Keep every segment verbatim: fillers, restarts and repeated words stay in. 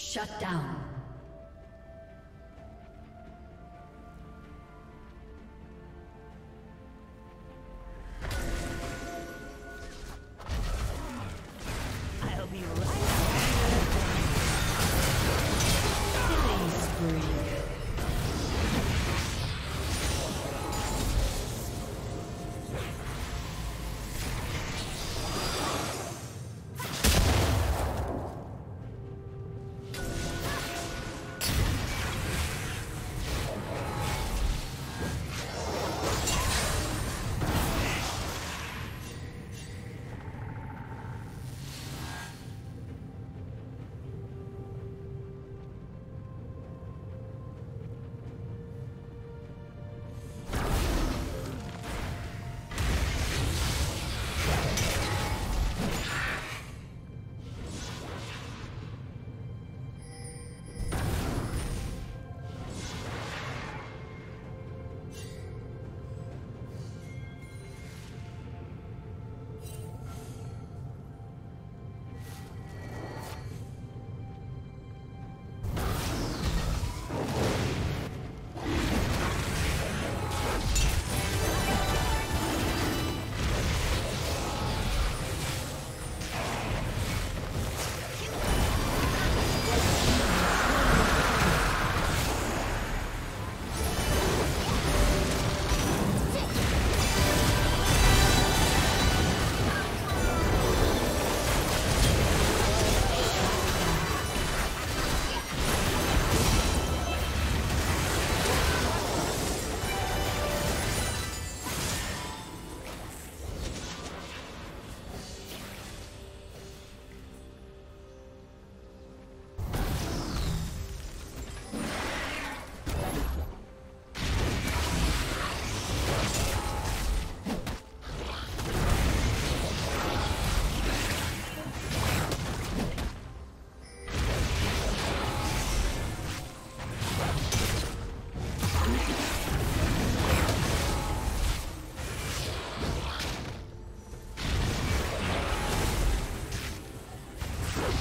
Shut down. I'll be right back. Killing spree.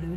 Blue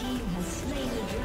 team has slain the dragon.